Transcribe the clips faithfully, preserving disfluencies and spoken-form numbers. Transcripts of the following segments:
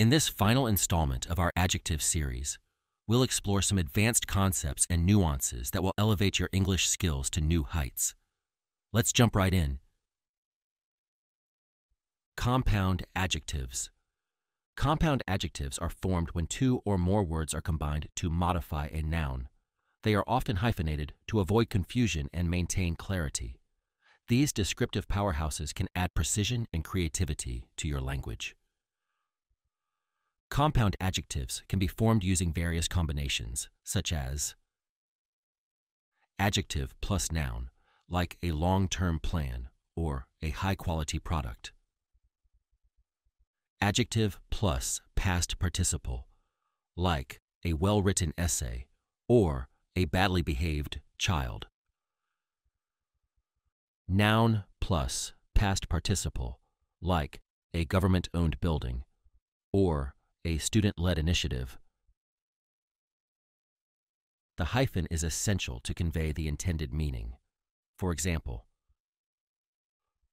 In this final installment of our adjective series, we'll explore some advanced concepts and nuances that will elevate your English skills to new heights. Let's jump right in. Compound adjectives. Compound adjectives are formed when two or more words are combined to modify a noun. They are often hyphenated to avoid confusion and maintain clarity. These descriptive powerhouses can add precision and creativity to your language. Compound adjectives can be formed using various combinations, such as adjective plus noun, like a long-term plan or a high-quality product. Adjective plus past participle, like a well-written essay or a badly behaved child. Noun plus past participle, like a government-owned building or a student-led initiative. The hyphen is essential to convey the intended meaning. For example,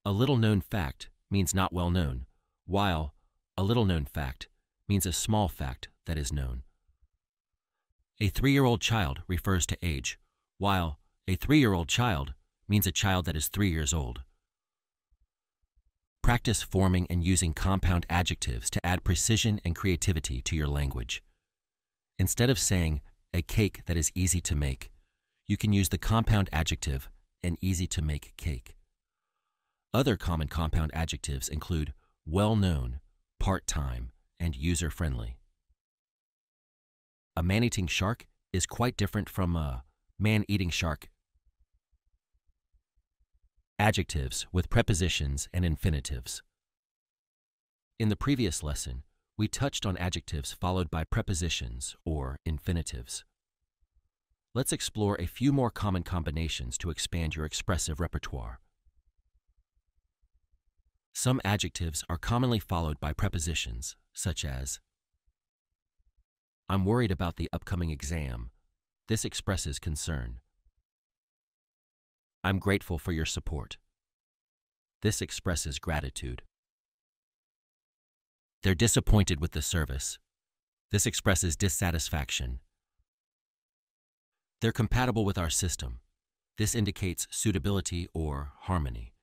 a little-known fact means not well known, while a little-known fact means a small fact that is known. A three-year-old child refers to age, while a three-year-old child means a child that is three years old. Practice forming and using compound adjectives to add precision and creativity to your language. Instead of saying, a cake that is easy to make, you can use the compound adjective, an easy-to-make cake. Other common compound adjectives include well-known, part-time, and user-friendly. A man-eating shark is quite different from a man-eating shark. Adjectives with prepositions and infinitives. In the previous lesson, we touched on adjectives followed by prepositions or infinitives. Let's explore a few more common combinations to expand your expressive repertoire. Some adjectives are commonly followed by prepositions, such as I'm worried about the upcoming exam. This expresses concern. I'm grateful for your support. This expresses gratitude. They're disappointed with the service. This expresses dissatisfaction. They're compatible with our system. This indicates suitability or harmony.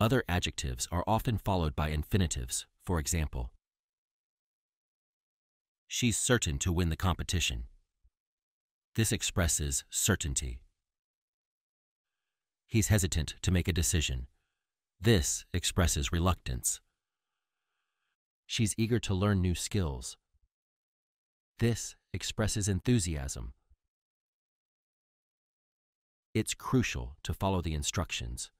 Other adjectives are often followed by infinitives, for example, she's certain to win the competition. This expresses certainty. He's hesitant to make a decision. This expresses reluctance. She's eager to learn new skills. This expresses enthusiasm. It's crucial to follow the instructions.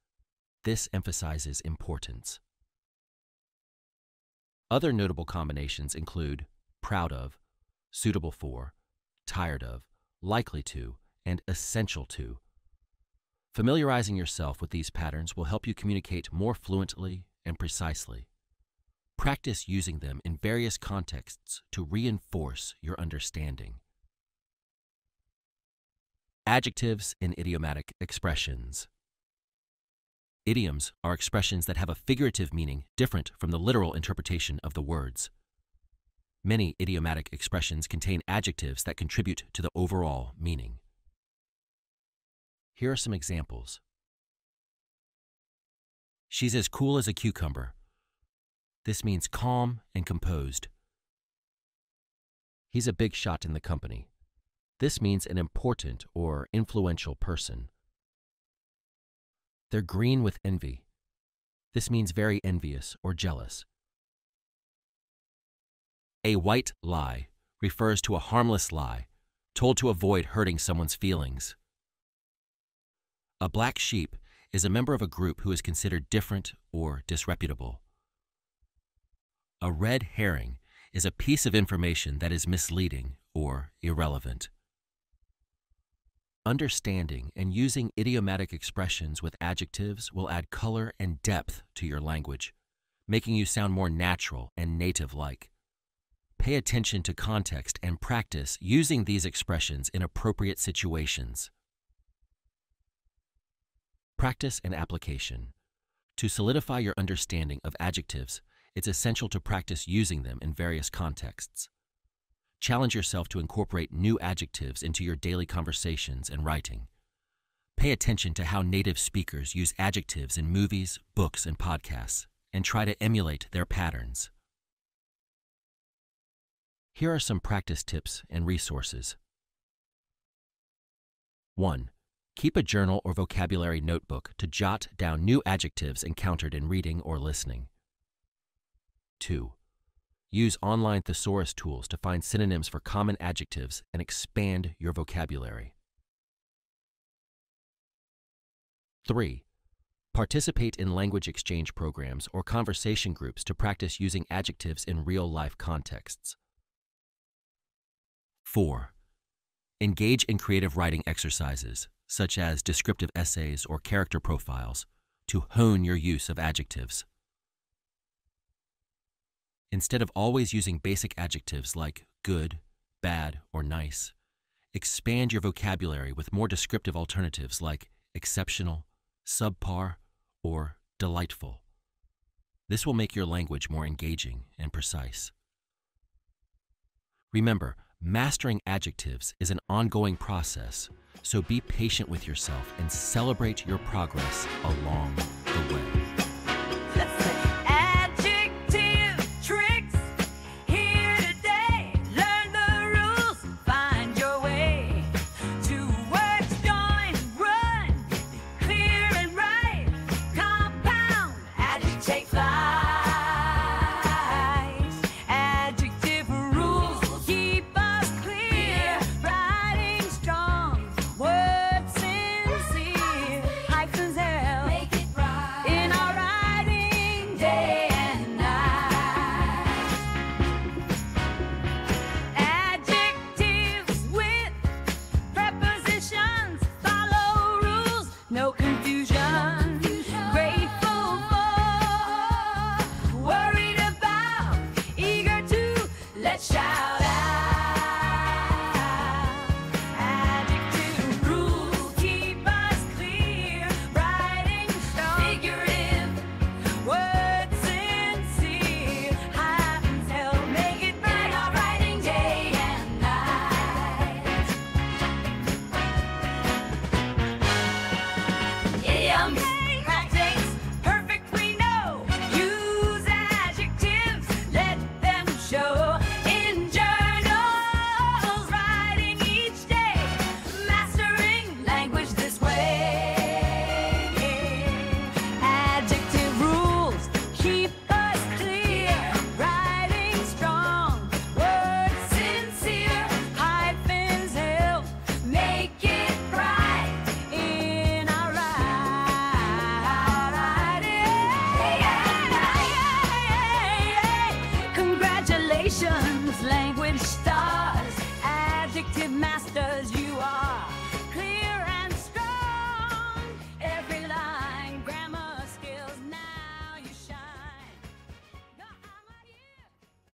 This emphasizes importance. Other notable combinations include proud of, suitable for, tired of, likely to, and essential to. Familiarizing yourself with these patterns will help you communicate more fluently and precisely. Practice using them in various contexts to reinforce your understanding. Adjectives in idiomatic expressions. Idioms are expressions that have a figurative meaning different from the literal interpretation of the words. Many idiomatic expressions contain adjectives that contribute to the overall meaning. Here are some examples. She's as cool as a cucumber. This means calm and composed. He's a big shot in the company. This means an important or influential person. They're green with envy. This means very envious or jealous. A white lie refers to a harmless lie, told to avoid hurting someone's feelings. A black sheep is a member of a group who is considered different or disreputable. A red herring is a piece of information that is misleading or irrelevant. Understanding and using idiomatic expressions with adjectives will add color and depth to your language, making you sound more natural and native-like. Pay attention to context and practice using these expressions in appropriate situations. Practice and application. To solidify your understanding of adjectives, it's essential to practice using them in various contexts. Challenge yourself to incorporate new adjectives into your daily conversations and writing. Pay attention to how native speakers use adjectives in movies, books, and podcasts, and try to emulate their patterns. Here are some practice tips and resources. one. Keep a journal or vocabulary notebook to jot down new adjectives encountered in reading or listening. two. Use online thesaurus tools to find synonyms for common adjectives and expand your vocabulary. three. Participate in language exchange programs or conversation groups to practice using adjectives in real-life contexts. four. Engage in creative writing exercises, such as descriptive essays or character profiles, to hone your use of adjectives. Instead of always using basic adjectives like good, bad, or nice, expand your vocabulary with more descriptive alternatives like exceptional, subpar, or delightful. This will make your language more engaging and precise. Remember, mastering adjectives is an ongoing process, so be patient with yourself and celebrate your progress along the way. Language style.